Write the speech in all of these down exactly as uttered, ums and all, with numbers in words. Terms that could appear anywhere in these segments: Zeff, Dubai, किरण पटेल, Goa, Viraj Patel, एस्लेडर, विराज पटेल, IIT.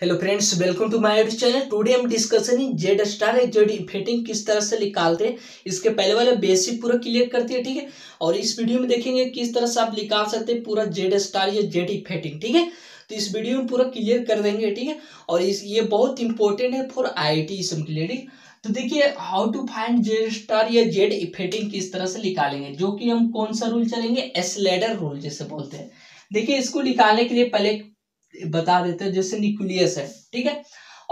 Hello friends, welcome to my YouTube channel. Today हम discussion in Z star है, Z इफेटिंग किस तरह से निकालते हैं। इसके पहले वाला बेसिक पूरा क्लियर करते हैं, ठीक है। और इस वीडियो में देखेंगे किस तरह से आप निकाल सकते हैं पूरा जेड स्टार या जेड इफेटिंग, ठीक है। तो इस वीडियो में पूरा क्लियर कर देंगे, ठीक है। और इस ये बहुत इंपॉर्टेंट है फॉर आई आई टी के लिए, ठीक। तो देखिए how to find Z star या जेड इफेटिंग किस तरह से निकालेंगे, जो कि हम कौन सा रूल चलेंगे, एस्लेडर रूल जैसे बोलते हैं। देखिए इसको निकालने के लिए पहले बता देते हैं, जैसे न्यूक्लियस है, ठीक है।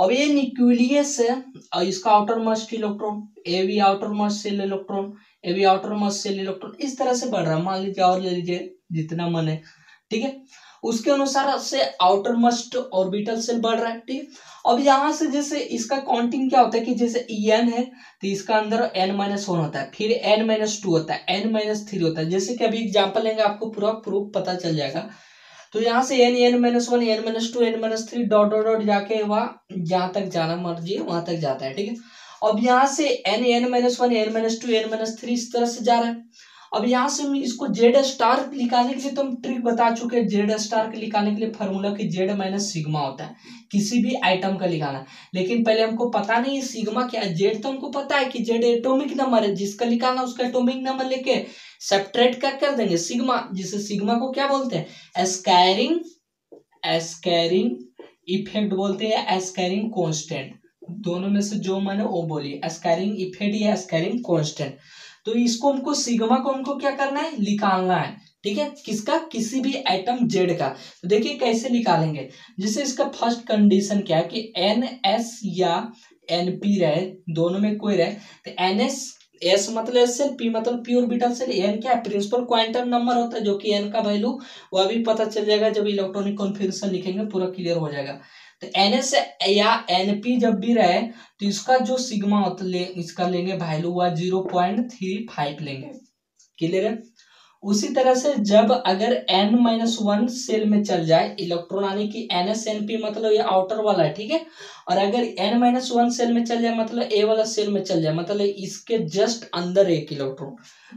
अब ये न्यूक्लियस है और इसका आउटर मोस्ट इलेक्ट्रॉन, एवी आउटर मोस्ट सेल इलेक्ट्रॉन, एवी आउटर मोस्ट सेल इलेक्ट्रॉन इस तरह से बढ़ रहा है। मान लीजिए और ले लीजिए जितना मन है, ठीक है। उसके अनुसार से आउटर मोस्ट ऑर्बिटल सेल बढ़ रहा है, ठीक है। अब यहाँ से जैसे इसका काउंटिंग क्या होता है कि जैसे ई एन है तो इसका अंदर एन माइनस वन होता है, फिर एन माइनस टू होता है, एन माइनस थ्री होता है। जैसे कि अभी एग्जाम्पल लेंगे आपको पूरा प्रूफ पता चल जाएगा। तो यहाँ से n n minus one n minus two n minus three dot dot dot जाके वहाँ जहाँ तक जाना मर्जी है वहाँ तक जाता है, ठीक है। अब यहाँ से n n minus one n minus two n minus three इस तरह से जा रहा है। अब यहाँ से हम इसको जेड स्टार निकालने के लिए तो हम ट्रिक बता चुके हैं। जेड स्टार के निकालने के लिए फार्मूला की जेड माइनस सिग्मा होता है, किसी भी आइटम का निकालना। लेकिन पहले हमको पता नहीं है सिग्मा क्या है। जेड तो हमको पता है कि जेड एटॉमिक नंबर है, जिसका निकालना उसका एटॉमिक नंबर लेके सबट्रैक्ट क्या कर देंगे सिग्मा, जिसे सिग्मा को क्या बोलते हैं, स्कैरिंग स्कैरिंग इफेक्ट बोलते हैं, स्कैरिंग कांस्टेंट। दोनों में से जो मैंने वो बोली, स्कैरिंग इफेक्ट या स्कैरिंग कांस्टेंट। तो इसको हमको सिग्मा को हमको क्या करना है, निकालना है, ठीक है। किसका, किसी भी आइटम जेड का। तो देखिए कैसे निकालेंगे। जैसे इसका फर्स्ट कंडीशन क्या है कि एन एस या एन पी रहे, दोनों में कोई रहे। तो एन एस S मतलब एस सेल, पी मतलब पी ऑर्बिटल सेल, एन क्या प्रिंसिपल क्वांटम नंबर होता है, जो कि एन का वैल्यू वो अभी पता चल जाएगा जब इलेक्ट्रॉनिक कॉन्फिगरेशन लिखेंगे, पूरा क्लियर हो जाएगा। तो एनएस या एनपी जब भी रहे तो इसका जो सिग्मा होता है इसका लेंगे वैल्यू हुआ जीरो पॉइंट थ्री फाइव लेंगे, क्लियर है। उसी तरह से जब अगर एन माइनस वन सेल में चल जाए इलेक्ट्रॉन, यानी कि एन एस एन पी मतलब ये आउटर वाला है, ठीक है। और अगर एन माइनस वन सेल में चल जाए मतलब ए वाला सेल में चल जाए, मतलब इसके जस्ट अंदर एक इलेक्ट्रॉन।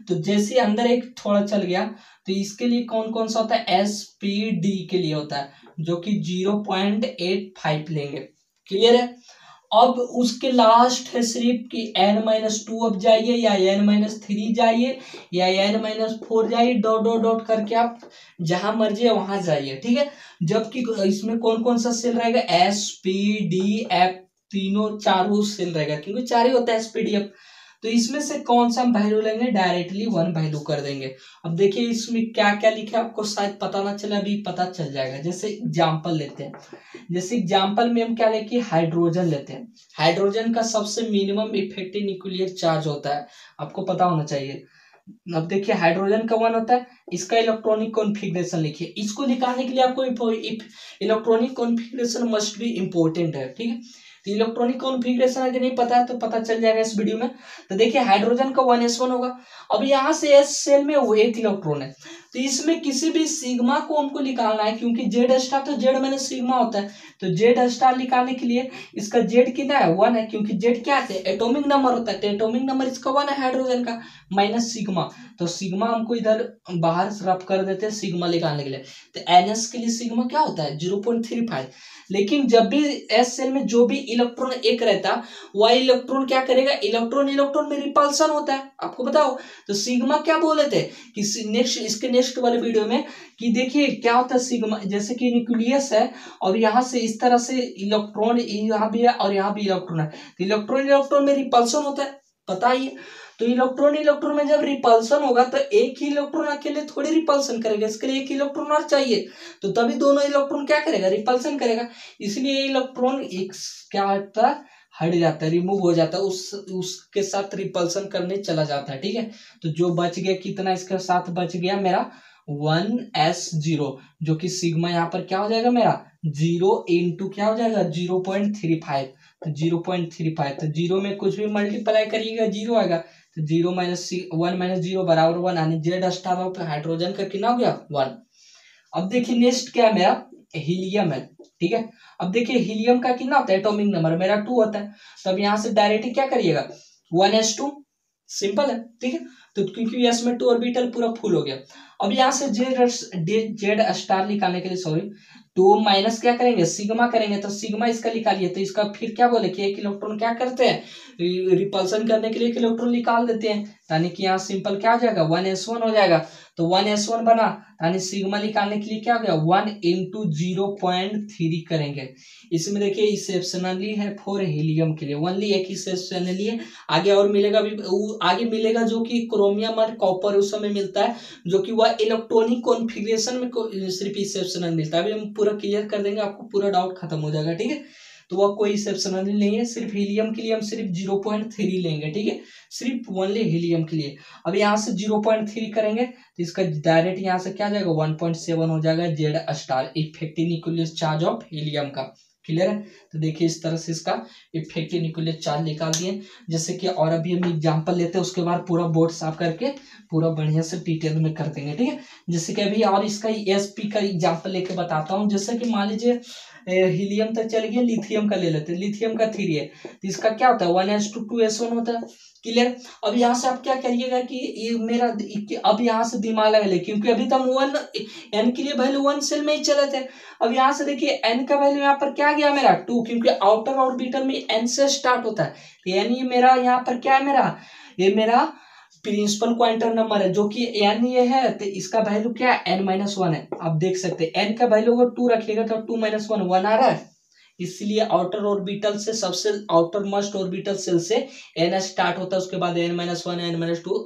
तो जैसे अंदर एक थोड़ा चल गया तो इसके लिए कौन कौन सा होता है, एस पी डी के लिए होता है, जो कि जीरो पॉइंट एट फाइव लेंगे, क्लियर है। अब उसके लास्ट है सिर्फ कि एन माइनस टू अब जाइए या एन माइनस थ्री जाइए या एन माइनस फोर जाइए, डॉट डॉट डॉट करके आप जहां मर्जी है वहां जाइए, ठीक है। जबकि इसमें कौन कौन सा सेल रहेगा, एस पी डी एफ तीनों चारों सेल रहेगा, क्योंकि चार ही होता है एस पी डी एफ। तो इसमें से कौन सा हम वैल्यू लेंगे, डायरेक्टली वन वैल्यू कर देंगे। अब देखिए इसमें क्या क्या लिखा है आपको शायद पता ना चले, अभी पता चल जाएगा। जैसे एग्जाम्पल लेते हैं, जैसे एग्जाम्पल में हम क्या लेके हाइड्रोजन लेते हैं। हाइड्रोजन का सबसे मिनिमम इफेक्टिव न्यूक्लियर चार्ज होता है, आपको पता होना चाहिए। अब देखिए हाइड्रोजन का वन होता है, इसका इलेक्ट्रॉनिक कॉन्फिगरेशन लिखिए। इसको निकालने के लिए आपको इलेक्ट्रॉनिक कॉन्फिगरेशन मस्ट भी इम्पोर्टेंट है, ठीक है। इलेक्ट्रॉनिक कॉन्फिगरेशन अगर नहीं पता है तो पता चल जाएगा इस वीडियो में। तो देखिए हाइड्रोजन का वन एस वन होगा। अब यहाँ से एस सेल में वो एक इलेक्ट्रॉन है, तो इसमें किसी भी सिग्मा को हमको निकालना है, क्योंकि जेड स्टार तो जेड माइनस सिग्मा होता है। तो जेड स्टार निकालने के लिए इसका जेड कितना है, वन है, क्योंकि जेड क्या है, एटॉमिक नंबर होता है। एटॉमिक नंबर इसका वन है हाइड्रोजन का, माइनस सिग्मा। तो सिग्मा हमको इधर बाहर रफ कर देते हैं सिग्मा निकालने के लिए। तो एन एस के लिए सिग्मा क्या होता है, जीरो पॉइंट थ्री फाइव। लेकिन जब भी एस सेल में जो भी इलेक्ट्रॉन एक रहता वह इलेक्ट्रॉन क्या करेगा, इलेक्ट्रॉन इलेक्ट्रॉन में रिपल्सन होता है, आपको बताओ। तो सिग्मा क्या बोले थे कि नेक्स्ट, इसके नेक्स्ट वाले वीडियो में कि देखिए क्या होता है सिग्मा। जैसे कि न्यूक्लियस है और यहाँ से इस तरह से इलेक्ट्रॉन यहाँ भी है और यहाँ भी इलेक्ट्रॉन है, तो इलेक्ट्रॉन इलेक्ट्रॉन में रिपल्सन होता है, पता ही है। तो इलेक्ट्रॉन इलेक्ट्रॉन में जब रिपल्सन होगा तो एक ही इलेक्ट्रॉन अकेले थोड़ी रिपल्सन करेगा, इसके लिए एक इलेक्ट्रॉन और चाहिए। तो तभी दोनों इलेक्ट्रॉन क्या करेगा, रिपल्सन करेगा। इसलिए इलेक्ट्रॉन एक क्या होता है, हट जाता है, रिमूव हो जाता है, उस उसके साथ रिपल्सन करने चला जाता है, ठीक है। तो जो बच गया कितना, इसके साथ बच गया मेरा वन एस जीरो, जो कि सिग्मा यहाँ पर क्या हो जाएगा मेरा जीरो इंटू क्या हो जाएगा जीरो पॉइंट थ्री फाइव। तो जीरो पॉइंट थ्री फाइव तो जीरो में कुछ भी मल्टीप्लाई करिएगा जीरो आएगा। तो zero minus one minus zero बराबर वन, यानी जेड स्टार ऑफ हाइड्रोजन का कितना हो गया, वन। अब देखिए नेक्स्ट क्या है मेरा, हीलियम है, ठीक है। अब देखिए हीलियम का कितना होता है एटॉमिक नंबर, मेरा टू होता है। तो अब यहाँ से डायरेक्टली क्या करिएगा, वन एस टू, सिंपल है, ठीक है। तो क्योंकि इसमें टू ऑर्बिटल पूरा फुल हो गया। अब यहाँ से जेड जेड स्टार निकालने के लिए सॉरी तो माइनस क्या करेंगे सिग्मा करेंगे, तो सिग्मा इसका निकालिए तो इसका फिर क्या बोले कि एक इलेक्ट्रॉन क्या करते हैं रिपल्सन करने के लिए एक इलेक्ट्रॉन निकाल देते हैं, यानी कि यहाँ सिंपल क्या हो जाएगा वन एस वन हो जाएगा। तो वन एस वन बना यानी सिग्मा निकालने के लिए क्या हो गया one into zero point three करेंगे। इसमें देखिए एक्सेप्शनली है फोर हीलियम के लिए, ओनली एक एक्सेप्शनली है, आगे और मिलेगा भी आगे मिलेगा जो कि क्रोमियम और कॉपर उस समय मिलता है जो कि वह इलेक्ट्रॉनिक कॉन्फिगरेशन में सिर्फ एक्सेप्शनल मिलता है। अभी हम पूरा क्लियर कर देंगे, आपको पूरा डाउट खत्म हो जाएगा ठीक है। तो वह कोई एक्सेप्शनली नहीं है, सिर्फ हीलियम के लिए हम सिर्फ जीरो पॉइंट थ्री लेंगे ठीक है, सिर्फ ओनली हीलियम के लिए। अब यहाँ से जीरो पॉइंट थ्री करेंगे तो इसका डायरेक्ट यहाँ से क्या जाएगा वन पॉइंट सेवन हो जाएगा Z star, effective nucleus charge of helium का। क्लियर है, तो देखिए इस तरह से इसका इफेक्टिव न्यूक्लियर चार्ज निकाल दिए जैसे कि, और अभी हम एग्जांपल लेते हैं उसके बाद पूरा बोर्ड साफ करके पूरा बढ़िया से डिटेल में कर देंगे ठीक है। जैसे कि अभी और इसका एसपी का एग्जांपल लेके बताता हूँ, जैसे कि मान लीजिए हीलियम तक चल गया, लिथियम का ले लेते हैं, लिथियम का थ्री है तो इसका क्या होता है one s two two s one होता है। क्लियर, अब यहाँ से आप क्या करिएगा कि ये मेरा कि अब यहाँ से दिमाग लगा ले क्योंकि अभी तक वन एन के लिए वैल्यू वन सेल में ही चले थे। अब यहाँ से देखिए एन का वैल्यू यहाँ पर क्या गया मेरा टू, क्योंकि आउटर ऑर्बिटल में एन से स्टार्ट होता है, यानी मेरा यहाँ पर क्या है मेरा ये मेरा प्रिंसिपल क्वांटम नंबर है जो कि एन ये है, तो इसका वैल्यू क्या है एन माइनस वन है। आप देख सकते हैं एन का वैल्यू अगर टू रखिएगा तो टू माइनस वन वन आ रहा है, इसलिए आउटर ऑर्बिटल से सबसे आउटर मोस्ट ऑर्बिटल सेल से एन स्टार्ट होता है, उसके बाद n minus one n minus two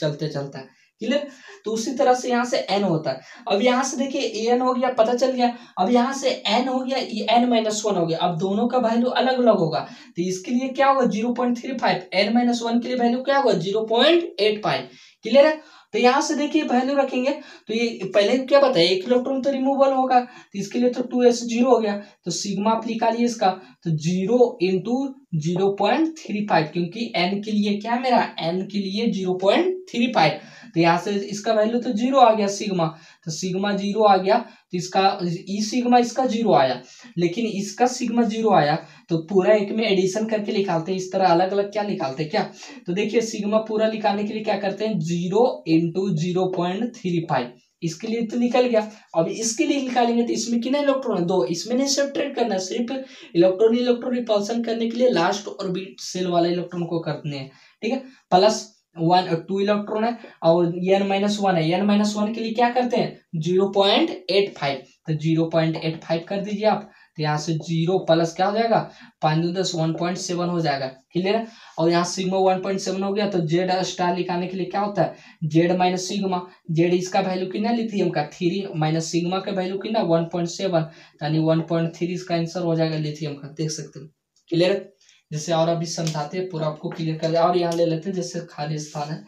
चलते चलता है। क्लियर, तो उसी तरह से यहाँ से एन होता है। अब यहाँ से देखिए एन हो गया पता चल गया, अब यहाँ से एन हो गया एन माइनस वन हो गया, अब दोनों का वैल्यू अलग अलग होगा तो इसके लिए क्या होगा zero point three five, n minus one के लिए वैल्यू क्या होगा zero point eight five. Clear है, तो यहाँ से देखिए वैल्यू रखेंगे तो ये पहले क्या बताया एक इलेक्ट्रॉन तो रिमूवल होगा तो इसके लिए तो टू एस जीरो हो गया, तो सिग्मा आप निकालिए इसका तो zero into zero point three five क्योंकि एन के लिए क्या है मेरा एन के लिए जीरो पॉइंट थ्री फाइव, तो यहाँ से इसका वैल्यू तो जीरो आ गया सिग्मा, तो सिग्मा जीरो आ गया तो इसका ई सिग्मा इसका जीरो आया लेकिन इसका सिग्मा जीरो आया, तो पूरा एक में एडिशन करके निकालते हैं इस तरह अलग अलग क्या निकालते हैं क्या। तो देखिए सिग्मा पूरा निकालने के लिए क्या करते हैं zero into zero point three five, इसके लिए तो निकल गया। अब इसके लिए निकालेंगे तो इसमें कितने इलेक्ट्रॉन है दो, इसमें नहीं सबट्रैक्ट करना, सिर्फ इलेक्ट्रॉन इलेक्ट्रॉन रिपल्सन करने के लिए लास्ट ऑर्बिट सेल वाला इलेक्ट्रॉन को करने हैं ठीक है। प्लस वन टू इलेक्ट्रॉन है और एन माइनस वन है, एन माइनस वन के लिए क्या करते हैं जीरो पॉइंट एट फाइव, तो जीरो पॉइंट एट फाइव कर दीजिए आप, तो यहाँ से जीरो प्लस क्या हो जाएगा पाँच दस वन पॉइंट सेवन हो जाएगा। क्लियर है, और यहाँ सिग्मा वन पॉइंट सेवन हो गया तो जेड स्टार निकालने के लिए क्या होता है जेड माइनस सिग्मा, जेड इसका वैल्यू कितना लिथियम का थ्री माइनस सिग्मा का वैल्यू कितना वन पॉइंट सेवन, यानी वन पॉइंट थ्री इसका आंसर हो जाएगा लिथियम का। देख सकते हो क्लियर है, जैसे और अभी समझाते हैं पूरा आपको क्लियर कर दिया। और यहाँ ले लेते हैं जैसे खाली स्थान है,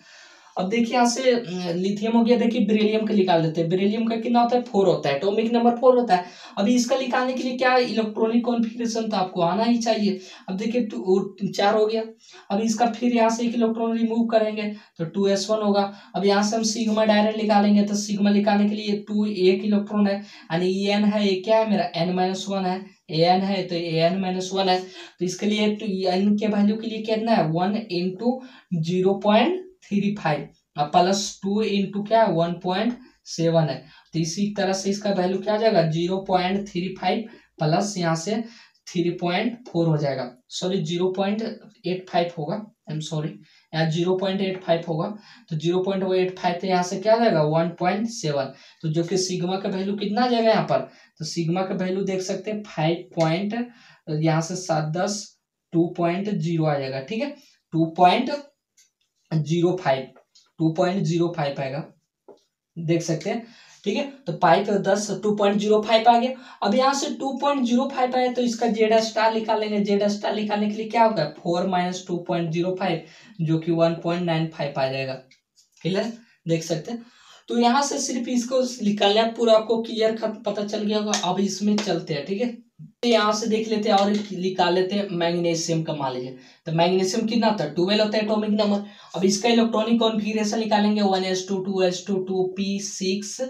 अब देखिए यहाँ से लिथियम हो गया, देखिए बेरिलियम का निकाल देते हैं, बेरिलियम का कितना होता है फोर होता है, एटॉमिक नंबर फोर होता है। अभी इसका निकालने के लिए क्या इलेक्ट्रॉनिक कॉन्फिगरेशन तो आपको आना ही चाहिए। अब देखिए टू चार हो गया, अब इसका फिर यहाँ से एक इलेक्ट्रॉन रिमूव करेंगे तो टू एस वन होगा। अब यहाँ से हम सिग्मा डायरेक्ट निकालेंगे तो सिग्मा निकालने के लिए टू एक इलेक्ट्रॉन है यानी एन है, ये क्या है मेरा एन माइनस वन है, एन है तो एन माइनस वन है, तो इसके लिए एन के वैल्यू के लिए कितना है one into zero point three five plus two into क्या है वन पॉइंट सेवन है, तो इसी तरह से इसका वैल्यू क्या आ जाएगा zero point three five plus यहाँ से थ्री पॉइंट फोर हो जाएगा, sorry zero point eight five होगा, आई एम सॉरी यहाँ जीरो पॉइंट एट फाइव होगा तो जीरो पॉइंट एट फाइव तो यहाँ से क्या आ जाएगा वन पॉइंट सेवन, तो जो कि सिग्मा का वैल्यू कितना आ जाएगा यहाँ पर, तो सिग्मा का वैल्यू देख सकते हैं फाइव पॉइंट यहाँ से सात दस टू पॉइंट जीरो आ जाएगा ठीक है, two point zero five two point zero five आएगा देख सकते हैं ठीक है। तो पाइप दस टू पॉइंट जीरो फाइव आ गया, अब यहाँ से टू पॉइंट जीरो फाइव आया तो इसका जेड स्टार निकालेंगे, जेड स्टार निकालने के लिए क्या होगा four minus two point zero five जो कि वन पॉइंट नाइन फाइव आ जाएगा। क्लियर, देख सकते हैं, तो यहाँ से सिर्फ इसको निकालना पूरा आपको क्लियर कट पता चल गया होगा। अब इसमें चलते हैं ठीक है, यहाँ से देख लेते हैं और निकाल लेते हैं मैग्नीशियम का। मान लीजिए तो मैग्नीशियम कितना होता है ट्वेल्व होता है एटॉमिक नंबर। अब इसका इलेक्ट्रॉनिक कॉन्फिगरेशन निकालेंगे one s two two s two two p six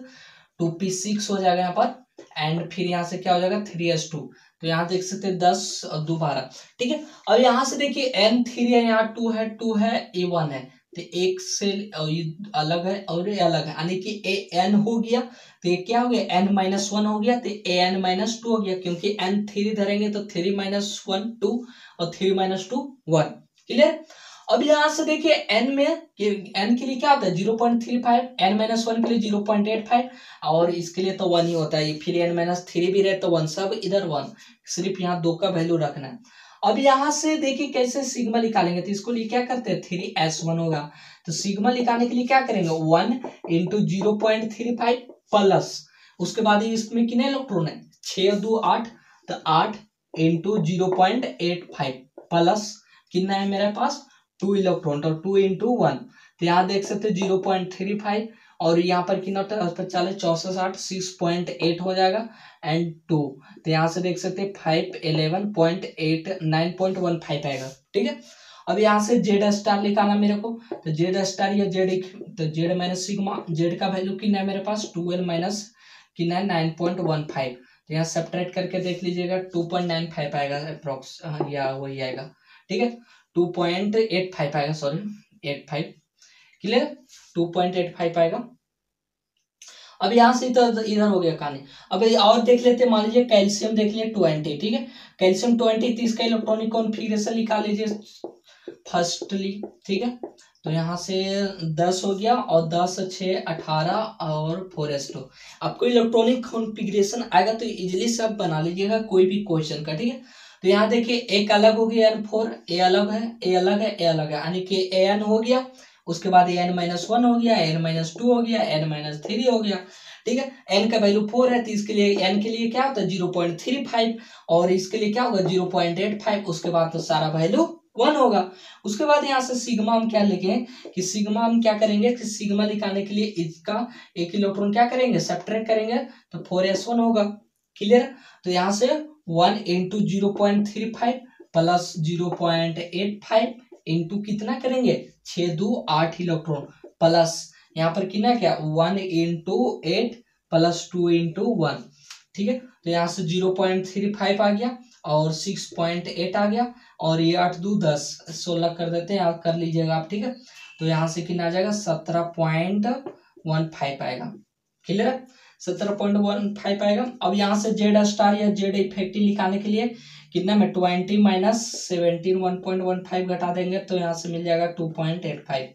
two p six हो जाएगा यहाँ पर, एंड फिर यहाँ से क्या हो जाएगा थ्री एस टू, तो यहाँ देख सकते हैं दस और दो बारह ठीक है। अब यहाँ से देखिए एन थ्री है यहाँ टू है टू है ए वन है तो एक से अलग है और ये अलग है, यानी कि ए एन हो गया तो ये क्या हो गया एन माइनस वन हो गया तो ए एन माइनस टू हो गया, क्योंकि एन थ्री धरेंगे तो थ्री माइनस वन टू और three minus two one. Clear. अब यहां से देखिए n में n के लिए क्या होता है zero point three five, n minus one के लिए जीरो पॉइंट एट फाइव और इसके लिए तो वन ही होता है, फिर एन माइनस थ्री भी रहे तो वन, सब इधर वन, सिर्फ यहाँ दो का वैल्यू रखना है। अब यहाँ से देखिए कैसे सिग्मा निकालेंगे, तो इसको लिए क्या करते हैं थ्री एस वन होगा, तो सिग्मा निकालने के लिए क्या करेंगे one into zero point three five plus उसके बाद इसमें कितने इलेक्ट्रॉन है छः दो आठ, तो आठ into zero point eight five plus कितना है मेरे पास टू इलेक्ट्रॉन, तो टू इंटू वन, तो यहाँ देख सकते हैं जीरो पॉइंट थ्री फाइव और यहाँ पर कितना होता है पचास चौसठ साठ सिक्स पॉइंट एट हो जाएगा एंड टू, तो यहाँ से देख सकते हैं five eleven point eight nine point one five आएगा। ठीक है। अब यहाँ से जेड स्टार निकालना मेरे को, तो जेड स्टार या जेड तो जेड माइनस सिग्मा, जेड का वैल्यू कितना है मेरे पास ट्वेल्व माइनस कितना है नाइन पॉइंट वन फाइव, तो यहाँ सब्ट्रैक्ट करके देख लीजिएगा टू पॉइंट नाइन फाइव आएगा अप्रोक्स, या वही आएगा। ठीक है टू पॉइंट एट फाइव आएगा, sorry eight five. Clear. Two point eight five आएगा। अब यहाँ से इधर हो गया कहानी। अब और देख लेते हैं, मान लीजिए कैल्शियम देख लिया ट्वेंटी, ठीक है कैल्शियम ट्वेंटी, तो इसका इलेक्ट्रॉनिक कॉन्फिगरेशन निकाल लीजिए फर्स्टली। ठीक है तो यहाँ से दस हो गया और दस छः अठारह और फोर एस टू, आपको इलेक्ट्रॉनिक कॉन्फिगरेशन आएगा तो इजिली सब बना लीजिएगा कोई भी क्वेश्चन का। ठीक है तो यहाँ देखिए एक अलग हो गया एन फोर, ए अलग है ए अलग है ए अलग है, यानी कि ए एन हो गया उसके बाद ए एन माइनस वन हो गया, एन माइनस टू हो गया, एन माइनस थ्री हो गया। ठीक है एन का वैल्यू फोर है तो इसके लिए एन के लिए क्या होता है जीरो पॉइंट थ्री फाइव और इसके लिए क्या होगा जीरो पॉइंट एट फाइव, उसके बाद तो सारा वैल्यू वन होगा। उसके बाद यहाँ से सिग्मा हम क्या लिखे कि सिग्मा हम क्या करेंगे कि सिग्मा निकालने के लिए इसका एक इलेक्ट्रॉन क्या करेंगे सब्ट्रैक्ट करेंगे तो फोर एस वन होगा। क्लियर। तो यहाँ से one into zero point three five plus zero point eight five into कितना करेंगे छः दो आठ इलेक्ट्रॉन प्लस यहाँ पर कितना क्या one into eight plus two into one. ठीक है तो यहाँ से जीरो पॉइंट थ्री फाइव आ गया और सिक्स पॉइंट एट आ गया और ये आठ दो दस सोलह कर देते हैं, आप कर लीजिएगा आप। ठीक है तो यहाँ से कितना आ जाएगा सत्रह पॉइंट वन फाइव आएगा। क्लियर है सत्रह पॉइंट वन फाइव आएगा। अब यहाँ से जेड स्टार या जेड इफेक्टिव निकालने के लिए कितना में twenty minus seventeen one point one five घटा देंगे तो यहाँ से मिल जाएगा टू पॉइंट एट फाइव।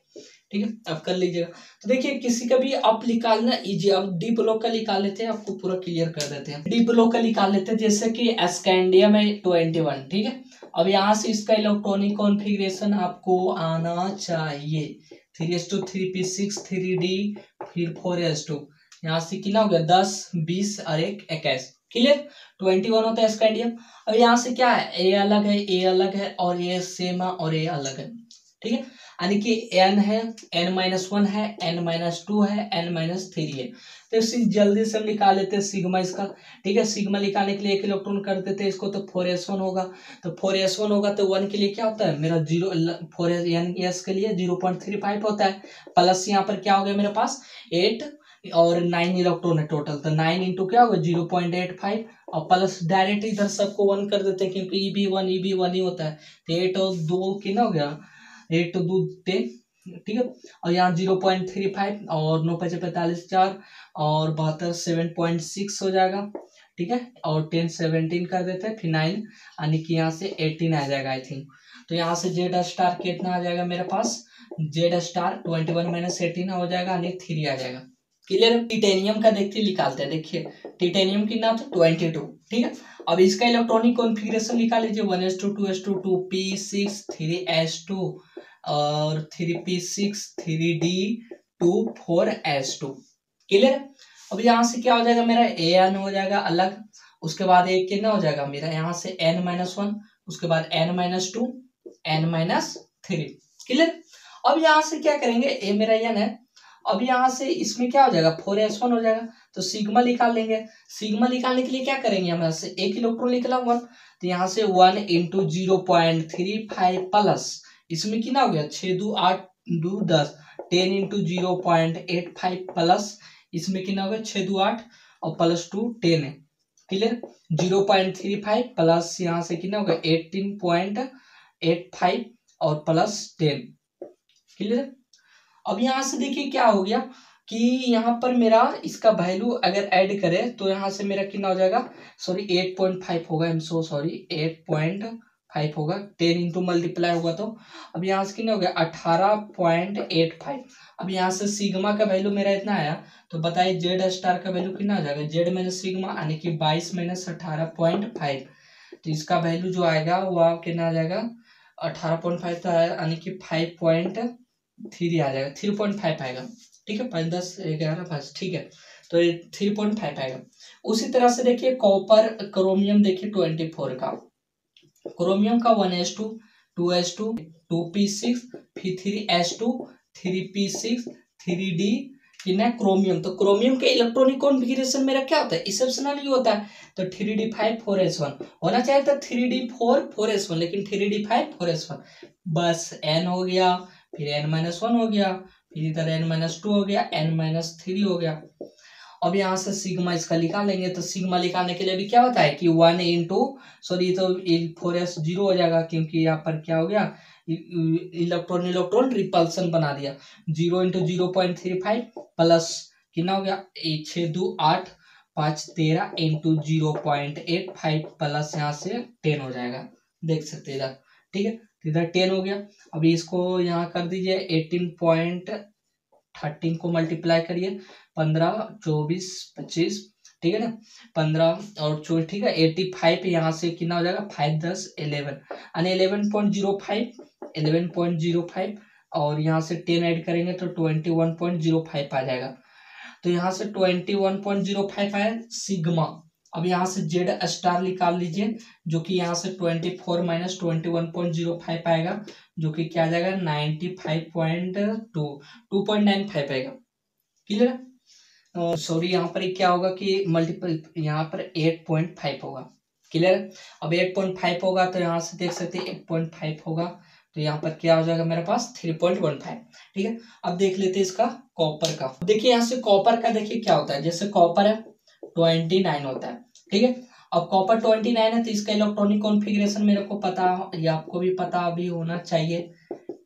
ठीक है अब कर लीजिएगा। तो देखिए किसी का भी आप निकालना इजी, आप डी ब्लॉक का निकाल लेते हैं, आपको पूरा क्लियर कर देते हैं। डी ब्लॉक का निकाल लेते हैं जैसे कि एस्कैंडियम है ट्वेंटी वन। ठीक है अब यहाँ से इसका इलेक्ट्रॉनिक कॉन्फिगरेशन आपको आना चाहिए three S two three P six three d फिर फोर एस टू, यहाँ से कितना हो गया दस बीस और एक इक्कीस। क्लियर। ट्वेंटी वन होता है स्कैंडियम। अब यहाँ से क्या है ए अलग है ए अलग है और ये सेम है और ए अलग है। ठीक है यानी कि एन है एन माइनस वन है एन माइनस टू है एन माइनस थ्री है, तो इसे जल्दी से हम निकाल लेते हैं सिग्मा इसका। ठीक है सिग्मा निकालने के लिए एक इलेक्ट्रॉन कर देते हैं इसको, तो फोर एस वन होगा, तो फोर एस वन होगा तो वन के लिए क्या होता है मेरा zero four s n s के लिए जीरो पॉइंट थ्री फाइव होता है प्लस यहाँ पर क्या हो गया मेरे पास एट और नाइन इलेक्ट्रॉन है टोटल, तो नाइन इंटू क्या होगा जीरो पॉइंट एट फाइव और प्लस डायरेक्ट इधर सबको वन कर देते हैं क्योंकि ई भी वन ई भी वन ही होता है, तो एट और दो कितना हो गया एट और दो टेन। ठीक है और यहाँ जीरो पॉइंट थ्री फाइव और नौ पचे पैंतालीस चार और बहत्तर सेवन पॉइंट सिक्स हो जाएगा। ठीक है और टेन सेवनटीन कर देते हैं फिर नाइन यानी कि यहाँ से एटीन आ जाएगा आई थिंक। तो यहाँ से जेड स्टार कितना आ जाएगा मेरे पास Z star twenty one minus eighteen हो जाएगा यानी थ्री आ जाएगा। क्लियर। टिटेनियम का देखते निकालते हैं, देखिए टिटेनियम की नाम तो ट्वेंटी टू। ठीक है अब इसका इलेक्ट्रॉनिक कॉन्फिगरेशन निकाल लीजिए one s two two s two two p six three S two और three P six three d two four s two. Clear. अब यहाँ से क्या हो जाएगा मेरा ए एन हो जाएगा अलग, उसके बाद एक कितना हो जाएगा मेरा यहाँ से एन माइनस वन उसके बाद n minus two n minus three. Clear. अब यहाँ से क्या करेंगे ए मेरा एन है, अब यहाँ से इसमें क्या हो जाएगा फोर एस वन हो जाएगा, तो सिग्मा निकाल लेंगे। सिग्मा निकालने के लिए क्या करेंगे हम यहाँ से एक इलेक्ट्रॉन निकला वन, तो यहाँ से one into zero point three five plus इसमें कितना हो गया छः दो आठ दो दस ten into zero point eight five plus इसमें कितना हो गया छः दो आठ और प्लस टू टेन है। Clear. Zero point three five plus यहाँ से कितना हो गया एटीन पॉइंट एट फाइव और प्लस टेन। क्लियर। अब यहाँ से देखिए क्या हो गया कि यहाँ पर मेरा इसका वैल्यू अगर ऐड करें तो यहाँ से मेरा कितना हो जाएगा, सॉरी एट पॉइंट फाइव होगा, I am so sorry eight point five होगा, टेन इंटू मल्टीप्लाई होगा तो अब यहाँ से कितना हो गया अठारह पॉइंट एट फाइव। अब यहाँ से सिग्मा का वैल्यू मेरा इतना आया तो बताइए जेड स्टार का वैल्यू कितना हो जाएगा, जेड माइनस सिग्मा यानी कि बाईस माइनस अठारह पॉइंट फाइव, तो इसका वैल्यू जो आएगा वो आप कितना आ जाएगा अठारह पॉइंट फाइव तो आया यानी कि फाइव पॉइंट थ्री आ जाएगा, थ्री पॉइंट फाइव आएगा, ठीक है, पाँच दस ग्यारह पाँच, ठीक है, तो ये थ्री पॉइंट फाइव आएगा। उसी तरह से देखिए कॉपर क्रोमियम देखिए ट्वेंटी फोर का, क्रोमियम का one s two two s two two p six फिर three S two three P six three d कितना क्रोमियम, तो क्रोमियम के इलेक्ट्रॉनिक कॉन्फ़िगरेशन मेरा क्या होता है एक्सेप्शनल ही होता है, तो three d five four S one होना चाहिए था, three d four four S one लेकिन three d five four S one, बस एन हो गया फिर एन माइनस वन हो गया फिर इधर एन माइनस टू हो गया एन माइनस थ्री हो गया। अब यहाँ से सिग्मा इसका निकालेंगे तो सिग्मा निकालने के लिए भी क्या होता है कि वन इंटू सॉरी तो फोर एस जीरो हो जाएगा क्योंकि यहाँ पर क्या हो गया इलेक्ट्रॉन इलेक्ट्रॉन रिपल्सन बना दिया, zero into zero point three five plus कितना हो गया छः दो आठ पाँच तेरह into zero point eight five plus यहाँ से टेन हो जाएगा, देख सकते इधर, ठीक है, इधर टेन हो गया। अब इसको यहाँ कर दीजिए एटीन पॉइंट थर्टीन को मल्टीप्लाई करिए पंद्रह चौबीस पच्चीस, ठीक है ना, पंद्रह और चौबीस, ठीक है, एटी फाइव यहाँ से कितना हो जाएगा फाइव दस एलेवन यानी eleven point zero five eleven point zero five और यहाँ से टेन ऐड करेंगे तो twenty one point zero five आ जाएगा, तो यहाँ से twenty one point zero five आया सिग्मा। अब यहाँ से जेड स्टार निकाल लीजिए जो कि यहाँ से twenty four minus twenty one point zero five आएगा जो कि क्या आ जाएगा ninety five point two two point nine five आएगा, क्लियर, सॉरी यहाँ पर क्या होगा कि मल्टीपल यहाँ पर एट पॉइंट फाइव होगा, क्लियर। अब एट पॉइंट फाइव होगा तो यहाँ से देख सकते हैं एट पॉइंट फाइव होगा तो यहाँ पर क्या हो जाएगा मेरे पास थ्री पॉइंट वन फाइव, ठीक है। अब देख लेते हैं इसका कॉपर का, देखिए यहाँ से कॉपर का देखिए क्या होता है, जैसे कॉपर है ट्वेंटी नाइन होता है, ठीक है, अब कॉपर ट्वेंटी नाइन है तो इसका इलेक्ट्रॉनिक कॉन्फ़िगरेशन मेरे को पता ये आपको भी पता भी होना चाहिए,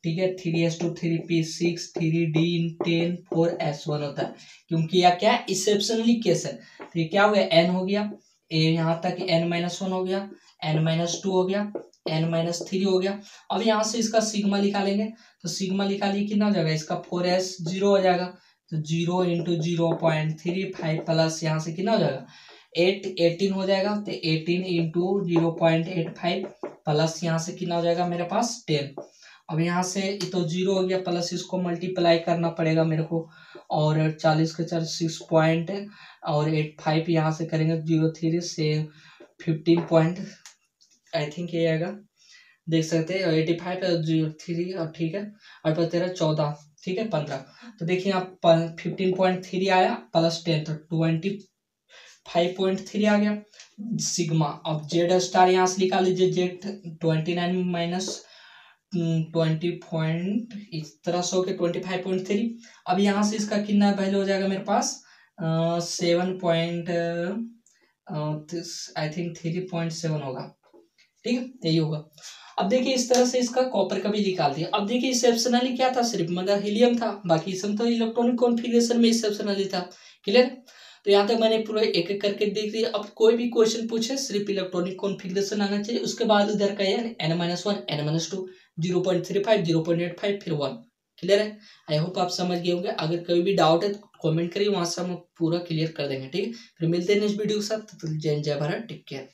ठीक है, three S two three P six three D ten four S one होता है क्योंकि यह क्या है एक्सेप्शनली केस है, तो ये क्या हो गया एन हो गया यहाँ तक एन माइनस वन हो गया एन माइनस टू हो गया एन माइनस थ्री हो गया। अब यहाँ से इसका सिग्मा निकालेंगे तो सिग्मा निकालिए कितना हो जाएगा इसका फोर एस जीरो हो जाएगा तो zero into zero point three five plus यहाँ से कितना हो जाएगा एट एटीन हो जाएगा तो eighteen into zero point eight five plus यहाँ से कितना हो जाएगा मेरे पास टेन। अब यहाँ से तो जीरो हो गया प्लस इसको मल्टीप्लाई करना पड़ेगा मेरे को और चालीस के चार सिक्स पॉइंट और एट फाइव यहाँ से करेंगे जीरो थ्री से फिफ्टीन पॉइंट आई थिंक ये आएगा, देख सकते हैं एटी फाइव जीरो थ्री और ठीक है और तेरह चौदह, ठीक है पंद्रह, तो देखिए यहाँ फिफ्टीन पॉइंट थ्री आया प्लस टेन तो ट्वेंटी फाइव पॉइंट थ्री आ गया सिग्मा। अब जेड स्टार यहाँ से निकाल लीजिए, Z twenty nine minus twenty point इस तरह से होकर ट्वेंटी फाइव पॉइंट थ्री। अब यहाँ से इसका कितना वैल्यू हो जाएगा मेरे पास seven point I think three point seven होगा, ठीक है यही होगा। अब देखिए इस तरह से इसका कॉपर का भी निकाल दिया। अब देखिए एक्सेप्शनली क्या था सिर्फ मतलब हीलियम था, बाकी सब तो इलेक्ट्रॉनिक कॉन्फ़िगरेशन में एक्सेप्शनली था, क्लियर। तो यहाँ तक मैंने पूरा एक एक करके देख लिया। अब कोई भी क्वेश्चन पूछे सिर्फ इलेक्ट्रॉनिक कॉन्फ़िगरेशन आना चाहिए, उसके बाद उधर का यार n minus one n minus two zero point three five zero point eight five फिर वन, क्लियर है। आई होप आप समझ गए होंगे, अगर कोई भी डाउट है तो कॉमेंट करिए, वहाँ से हम पूरा क्लियर कर देंगे, ठीक है। फिर मिलते हैं नेक्स्ट वीडियो के साथ, जय हिंद जय भारत, टेक केयर।